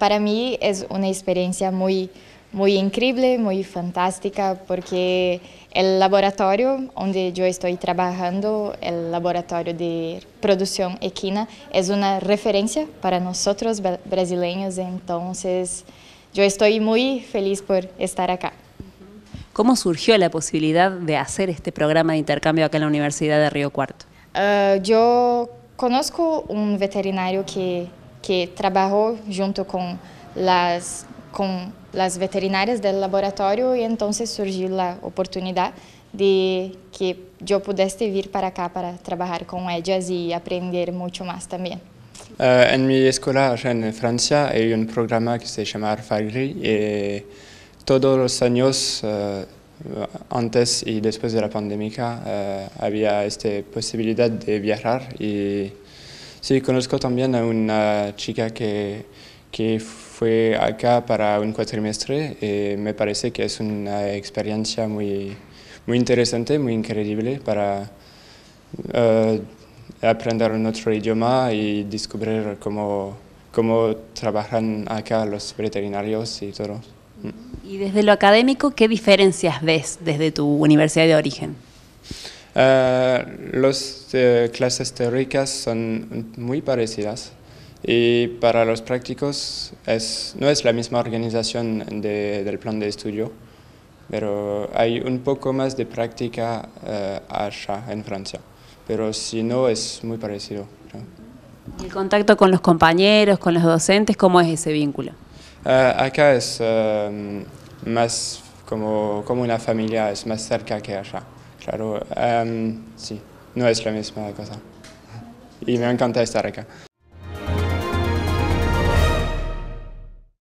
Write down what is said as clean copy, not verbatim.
Para mí es una experiencia muy increíble, muy fantástica, porque el laboratorio donde yo estoy trabajando, el laboratorio de producción equina, es una referencia para nosotros brasileños, entonces yo estoy muy feliz por estar acá. ¿Cómo surgió la posibilidad de hacer este programa de intercambio acá en la Universidad de Río Cuarto? Yo conozco un veterinario que trabajó junto con las veterinarias del laboratorio y entonces surgió la oportunidad de que yo pudiese vir para acá para trabajar con ellas y aprender mucho más también. En mi escuela allá en Francia hay un programa que se llama ARFAGRI y todos los años, antes y después de la pandemia, había esta posibilidad de viajar y sí, conozco también a una chica que fue acá para un cuatrimestre y me parece que es una experiencia muy interesante, muy increíble para aprender un otro idioma y descubrir cómo trabajan acá los veterinarios y todo. Y desde lo académico, ¿qué diferencias ves desde tu universidad de origen? Las clases teóricas son muy parecidas. Y para los prácticos no es la misma organización del plan de estudio, pero hay un poco más de práctica allá en Francia, pero si no es muy parecido. ¿Y el contacto con los compañeros, con los docentes, cómo es ese vínculo? Acá es más como una familia, es más cerca que allá, claro, sí, no es la misma cosa y me encanta estar acá.